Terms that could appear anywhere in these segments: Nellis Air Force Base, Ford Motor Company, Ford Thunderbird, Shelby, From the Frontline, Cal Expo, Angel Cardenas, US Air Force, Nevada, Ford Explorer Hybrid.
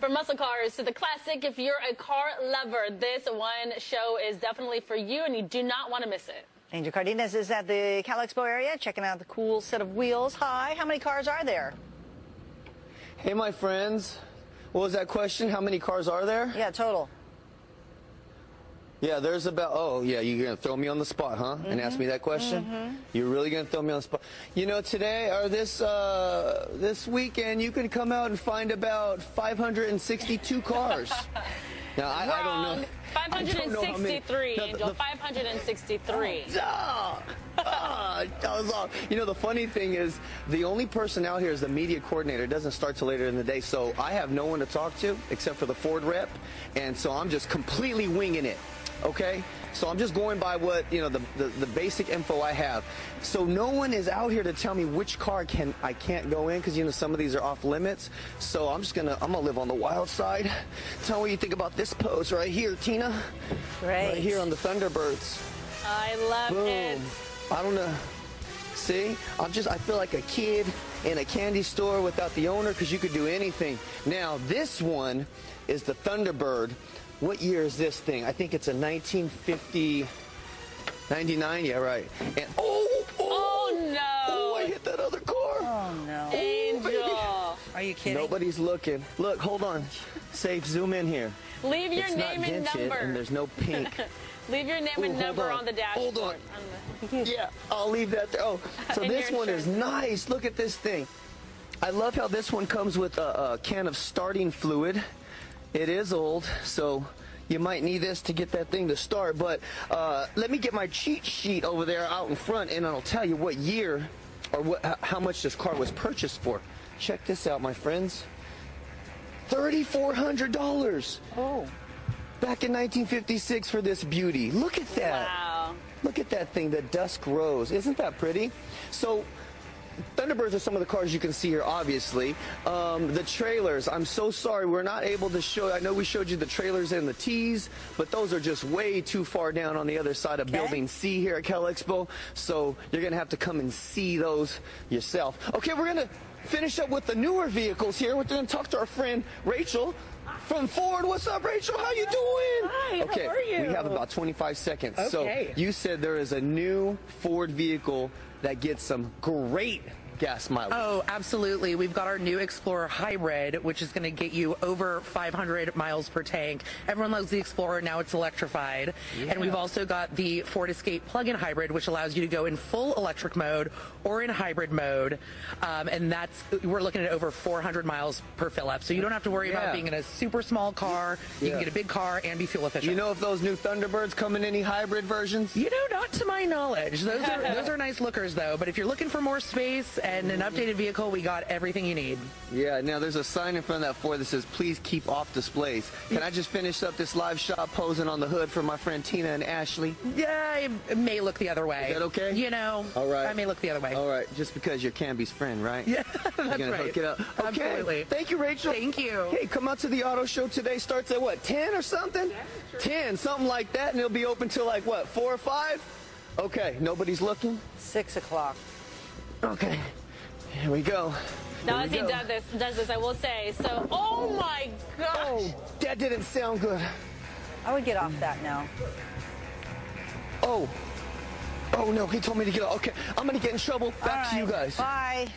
From muscle cars to the classic, if you're a car lover, this one show is definitely for you, and you do not want to miss it. Angel Cardenas is at the Cal Expo area, checking out the cool set of wheels. Hi, how many cars are there? Hey, my friends. What was that question? How many cars are there? Yeah, total. Yeah, there's about, oh, yeah, you're going to throw me on the spot, huh? Mm-hmm. And ask me that question? Mm-hmm. You're really going to throw me on the spot. You know, today or this weekend, you can come out and find about 562 cars. Now, I don't know. 563, Angel, 563. That was off. You know, the funny thing is, the only person out here is the media coordinator. It doesn't start till later in the day, so I have no one to talk to except for the Ford rep, and so I'm just completely winging it. Okay, so I'm just going by what, you know, the basic info I have. So no one is out here to tell me which car I can't go in, because, you know, some of these are off limits. So I'm gonna live on the wild side. Tell me what you think about this pose right here, Tina. Great. Right here on the Thunderbirds. I love it. I don't know. See, I feel like a kid in a candy store without the owner, because you could do anything. Now this one is the Thunderbird. What year is this thing? I think it's a 1999, yeah, right. And oh no! Oh, I hit that other car! Oh no! Angel! Oh, are you kidding? Nobody's looking. Look, hold on. Safe, zoom in here. Leave your name and number. And there's no pink. Leave your name and number on the dashboard. Hold on. Yeah, I'll leave that there. Oh, so this one is nice. Look at this thing. I love how this one comes with a can of starting fluid. It is old, so you might need this to get that thing to start, but let me get my cheat sheet over there out in front, and I'll tell you what year or how much this car was purchased for. Check this out, my friends. $3,400. Oh. Back in 1956 for this beauty. Look at that. Wow. Look at that thing, the dusk rose. Isn't that pretty? So Thunderbirds are some of the cars you can see here, obviously. The trailers, I'm so sorry, we're not able to show. I know we showed you the trailers and the tees, but those are just way too far down on the other side of Building C here at Cal Expo, so you're going to have to come and see those yourself. Okay, we're going to finish up with the newer vehicles here. We're going to talk to our friend Rachel from Ford. What's up, Rachel? How you doing? Hi, okay, how are you? We have about 25 seconds. Okay. So you said there is a new Ford vehicle that gets some great gas mileage. Oh, absolutely. We've got our new Explorer Hybrid, which is going to get you over 500 miles per tank. Everyone loves the Explorer. Now it's electrified. Yeah. And we've also got the Ford Escape plug-in hybrid, which allows you to go in full electric mode or in hybrid mode. And we're looking at over 400 miles per fill-up. So you don't have to worry about being in a super small car. You can get a big car and be fuel efficient. You know if those new Thunderbirds come in any hybrid versions? You know, not to my knowledge. Those are nice lookers, though. But if you're looking for more space and an updated vehicle, we got everything you need. Yeah, now there's a sign in front of that Ford that says, please keep off displays. Can I just finish up this live shot posing on the hood for my friend Tina and Ashley? Yeah, I may look the other way. Is that okay? You know, all right. I may look the other way. All right, just because you're Camby's friend, right? Yeah, that's right. You're going to hook it up. Okay. Absolutely. Thank you, Rachel. Thank you. Hey, come out to the auto show today. Starts at, what, 10 or something? Yeah, 10, something like that, and it'll be open till like, what, 4 or 5? Okay, nobody's looking? 6 o'clock. Okay. Here we go. Now, as he does this, I will say, so, oh my gosh. Oh, that didn't sound good. I would get off that now. Oh. Oh, no, he told me to get off. Okay, I'm going to get in trouble. Back to you guys. Bye.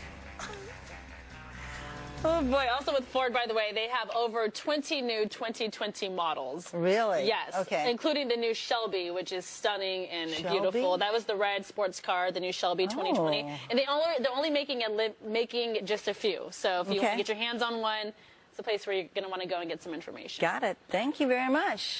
Oh, boy. Also with Ford, by the way, they have over 20 new 2020 models. Really? Yes. Okay. Including the new Shelby, which is stunning and beautiful. That was the red sports car, the new Shelby 2020. And they're only making just a few. So if you want to get your hands on one, it's a place where you're going to want to go and get some information. Got it. Thank you very much.